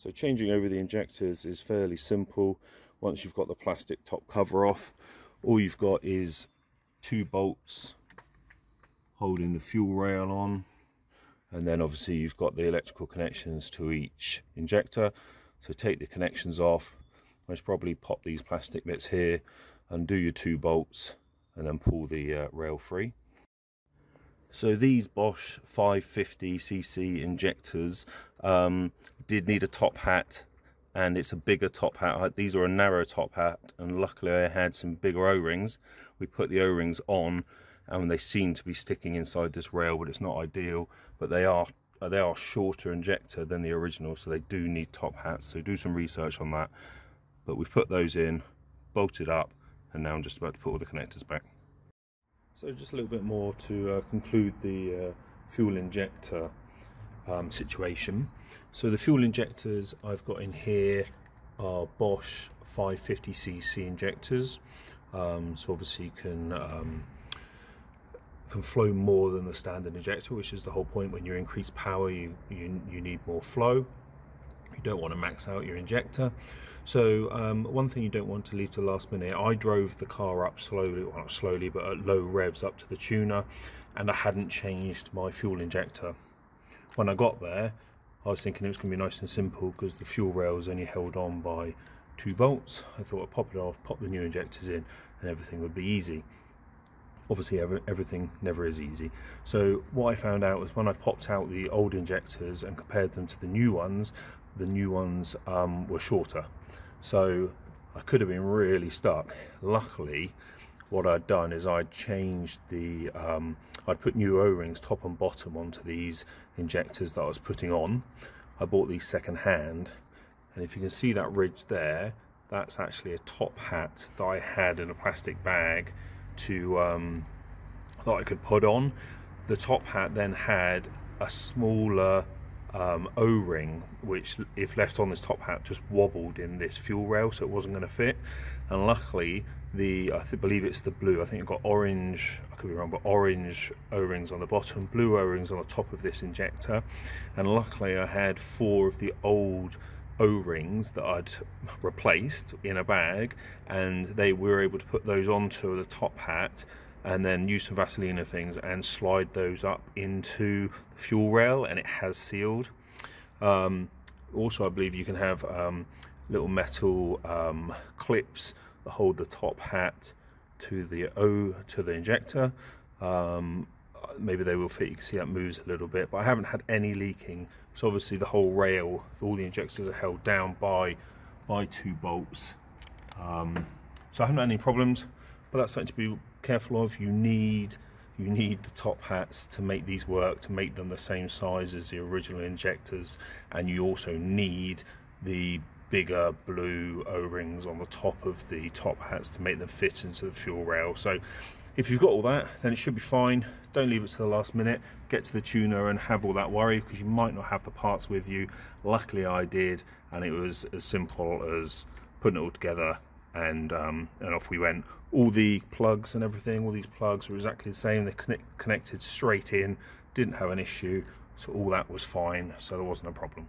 So changing over the injectors is fairly simple. Once you've got the plastic top cover off, all you've got is two bolts holding the fuel rail on, and then obviously you've got the electrical connections to each injector. So take the connections off, most probably pop these plastic bits here, undo your two bolts, and then pull the rail free. So these Bosch 550cc injectors did need a top hat, and it's a bigger top hat. These are a narrow top hat, and luckily I had some bigger O-rings. We put the O-rings on, and they seem to be sticking inside this rail, but it's not ideal. But they are shorter injector than the original, so they do need top hats. So do some research on that. But we've put those in, bolted up, and now I'm just about to put all the connectors back. So just a little bit more to conclude the fuel injector situation. So the fuel injectors I've got in here are Bosch 550cc injectors. So obviously can flow more than the standard injector, which is the whole point. When you increase power, you need more flow. You don't want to max out your injector. So one thing you don't want to leave to the last minute, I drove the car up slowly, well not slowly, but at low revs up to the tuner, and I hadn't changed my fuel injector. When I got there, I was thinking it was going to be nice and simple because the fuel rail was only held on by two bolts. I thought I'd pop it off, pop the new injectors in, and everything would be easy. Obviously everything never is easy. So what I found out was when I popped out the old injectors and compared them to the new ones were shorter. So I could have been really stuck. Luckily, what I'd done is I'd changed the, I'd put new O-rings top and bottom onto these injectors that I was putting on. I bought these second hand, and if you can see that ridge there, that's actually a top hat that I had in a plastic bag to that I could put on. The top hat then had a smaller O-ring, which if left on this top hat just wobbled in this fuel rail, so it wasn't going to fit. And luckily the, I believe it's the blue, I think you've got orange, I could be wrong, but orange O-rings on the bottom, blue O-rings on the top of this injector. And luckily I had four of the old O-rings that I'd replaced in a bag, and they were able to put those onto the top hat and then use some Vaseline or things and slide those up into the fuel rail, and it has sealed. Also I believe you can have little metal clips that hold the top hat to the injector. Maybe they will fit, you can see that moves a little bit, but I haven't had any leaking. So obviously the whole rail, all the injectors are held down by two bolts. So I haven't had any problems, but that's something to be careful of. You need the top hats to make these work, to make them the same size as the original injectors, and you also need the bigger blue O-rings on the top of the top hats to make them fit into the fuel rail. So if you've got all that, then it should be fine. Don't leave it to the last minute. Get to the tuner and have all that worry, because you might not have the parts with you. Luckily I did, and it was as simple as putting it all together, and off we went. All the plugs and everything, all these plugs were exactly the same. They connected straight in, didn't have an issue. So all that was fine, so there wasn't a problem.